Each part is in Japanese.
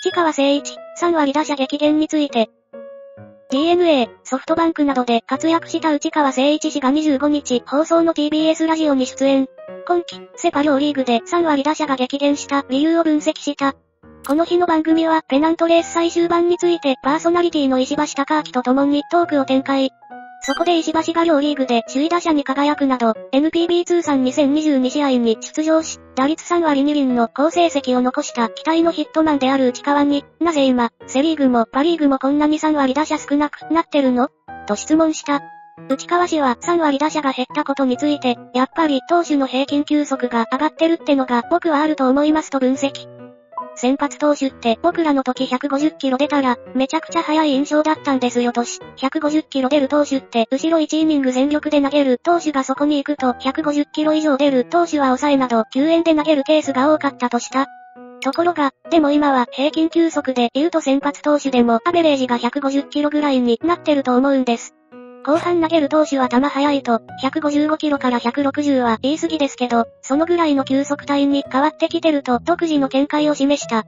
内川聖一、3割打者激減について。DNA、ソフトバンクなどで活躍した内川聖一氏が25日放送の TBS ラジオに出演。今季、セパ両リーグで3割打者が激減した理由を分析した。この日の番組はペナントレース最終盤についてパーソナリティの石橋貴明と共にトークを展開。そこで石橋が両リーグで首位打者に輝くなど、NPB 通算2022試合に出場し、打率3割2厘の好成績を残した期待のヒットマンである内川に、なぜ今、セリーグもパリーグもこんなに3割打者少なくなってるの？と質問した。内川氏は3割打者が減ったことについて、やっぱり投手の平均球速が上がってるってのが僕はあると思いますと分析。先発投手って僕らの時150キロ出たらめちゃくちゃ速い印象だったんですよとし、150キロ出る投手って後ろ1イニング全力で投げる投手がそこに行くと150キロ以上出る投手は抑えなど救援で投げるケースが多かったとした。ところが、でも今は平均球速で言うと先発投手でもアベレージが150キロぐらいになってると思うんです。後半投げる投手は球速いと、155キロから160は言い過ぎですけど、そのぐらいの球速帯に変わってきてると独自の見解を示した。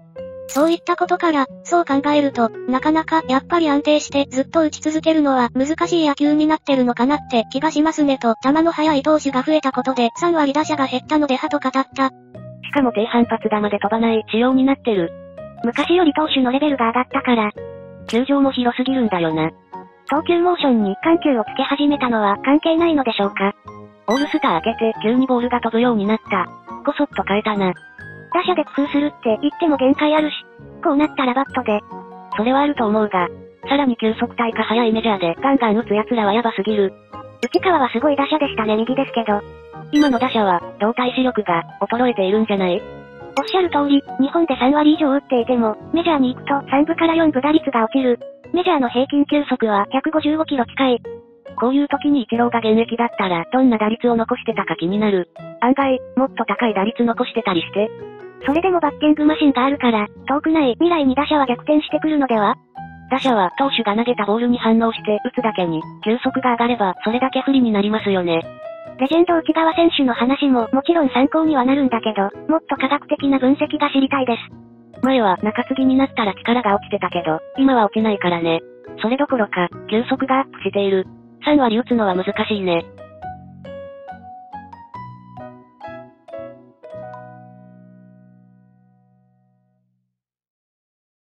そういったことから、そう考えると、なかなかやっぱり安定してずっと打ち続けるのは難しい野球になってるのかなって気がしますねと、球の速い投手が増えたことで3割打者が減ったのではと語った。しかも低反発球で飛ばない仕様になってる。昔より投手のレベルが上がったから、球場も広すぎるんだよな。投球モーションに緩急をつけ始めたのは関係ないのでしょうか。オールスター明けて急にボールが飛ぶようになった。こそっと変えたな。打者で工夫するって言っても限界あるし、こうなったらバットで。それはあると思うが、さらに球速帯か速いメジャーでガンガン打つ奴らはヤバすぎる。内川はすごい打者でしたね、右ですけど。今の打者は動体視力が衰えているんじゃない？おっしゃる通り、日本で3割以上打っていても、メジャーに行くと3分から4分打率が落ちる。メジャーの平均球速は155キロ近い。こういう時にイチローが現役だったらどんな打率を残してたか気になる。案外、もっと高い打率残してたりして。それでもバッティングマシンがあるから、遠くない未来に打者は逆転してくるのでは？打者は投手が投げたボールに反応して打つだけに、球速が上がればそれだけ不利になりますよね。レジェンド内川選手の話ももちろん参考にはなるんだけど、もっと科学的な分析が知りたいです。前は中継ぎになったら力が落ちてたけど、今は落ちないからね。それどころか、球速がアップしている。3割打つのは難しいね。